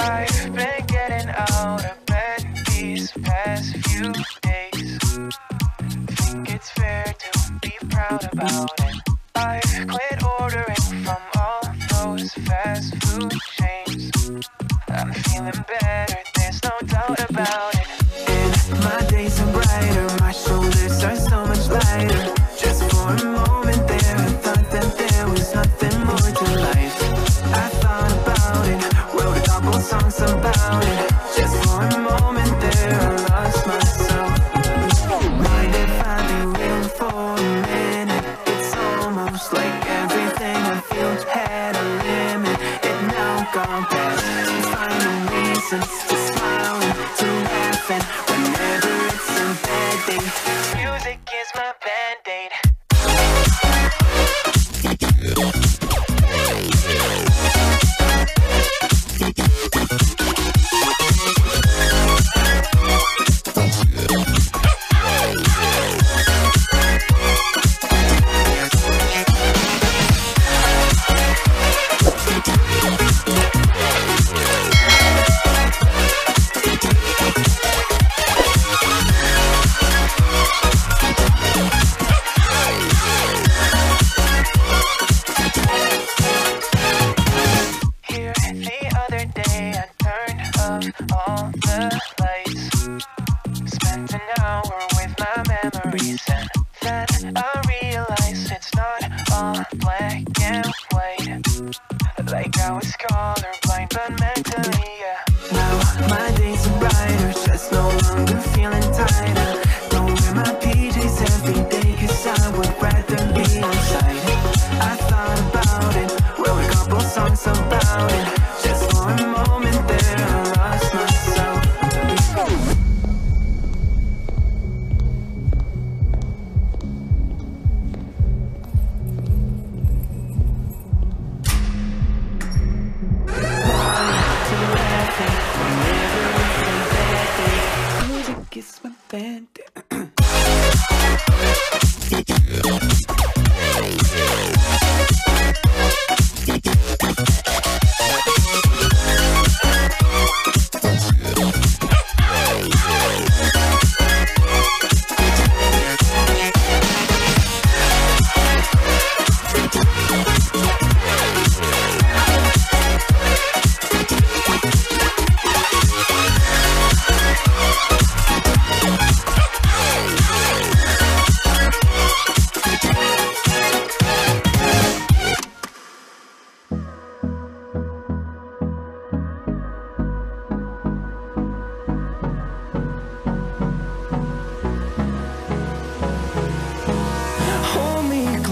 I've been getting out of bed these past few days. Think it's fair to be proud about it. I've quit ordering from all those fast food chains. I'm feeling better, there's no doubt about it. And my days are brighter, my shoulders are so much lighter. Just for a moment there, I thought that there was nothing more to life. I thought about it, wrote a couple songs about it. Just for a moment there, I lost myself. Mind if I be real for a minute? It's almost like everything I feel had a limit. It now gone past. Find a reason to smile and to laugh, and whenever it's a bad thing, music is my band-aid. Like I was colorblind, but mentally, yeah. Now my days are brighter, just no longer feeling tighter. Don't wear my PJs every day, 'cause I would rather be outside. I thought about it, wrote a couple songs about it. Just for a moment there, I lost myself. Kiss my bandit.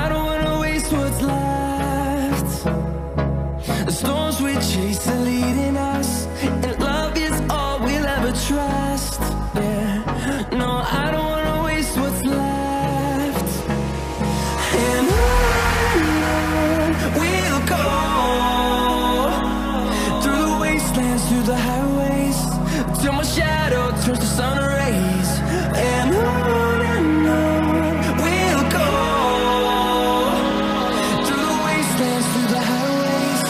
I don't wanna waste what's left. The storms we chase are leading us, and love is all we'll ever trust. Yeah, no, I don't wanna waste what's left. And on we'll go, through the wastelands, through the highways, till my shadow turns to sun rays. And on we'll go, through the wastelands, through the highways.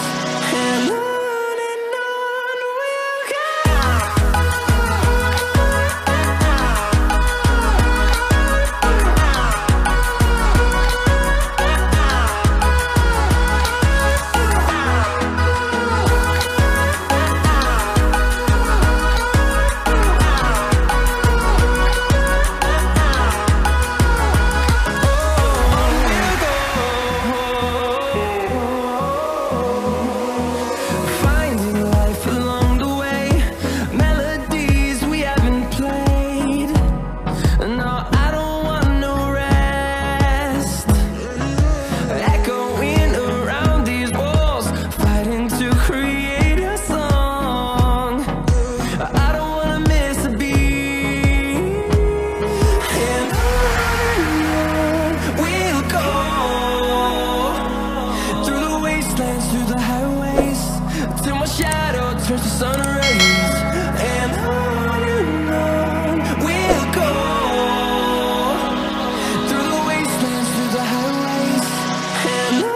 And on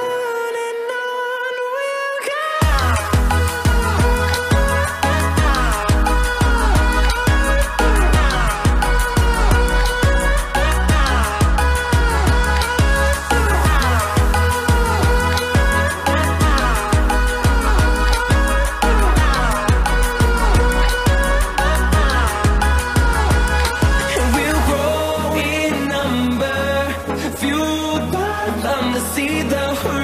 we'll see the